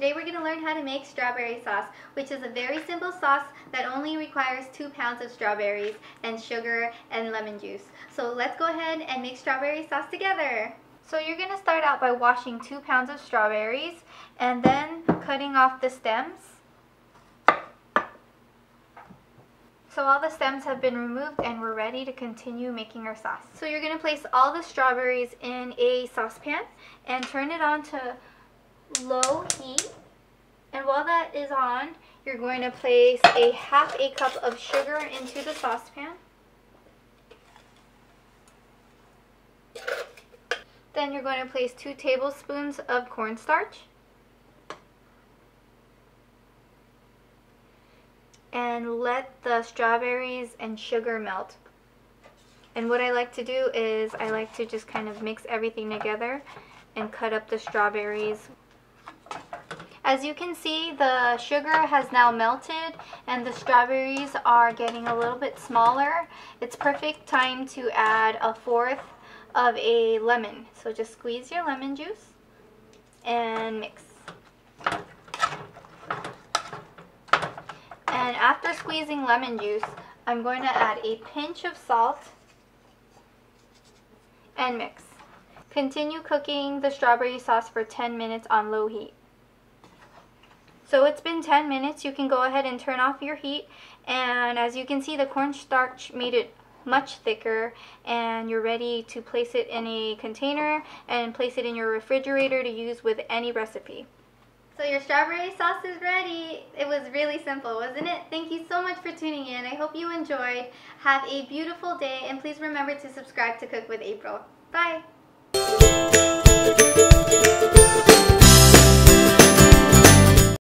Today we're going to learn how to make strawberry sauce, which is a very simple sauce that only requires 2 pounds of strawberries and sugar and lemon juice. So let's go ahead and make strawberry sauce together. So you're going to start out by washing 2 pounds of strawberries and then cutting off the stems. So all the stems have been removed and we're ready to continue making our sauce. So you're going to place all the strawberries in a saucepan and turn it on to low heat. And while that is on, you're going to place a half a cup of sugar into the saucepan. Then you're going to place 2 tablespoons of cornstarch and let the strawberries and sugar melt. And what I like to do is I like to just kind of mix everything together and cut up the strawberries. As you can see, the sugar has now melted and the strawberries are getting a little bit smaller. It's perfect time to add 1/4 of a lemon. So just squeeze your lemon juice and mix. And after squeezing lemon juice, I'm going to add a pinch of salt and mix. Continue cooking the strawberry sauce for 10 minutes on low heat. So it's been 10 minutes. You can go ahead and turn off your heat, and as you can see, the cornstarch made it much thicker, and you're ready to place it in a container and place it in your refrigerator to use with any recipe. So your strawberry sauce is ready. It was really simple, wasn't it? Thank you so much for tuning in. I hope you enjoyed. Have a beautiful day, and please remember to subscribe to Cook with April. Bye!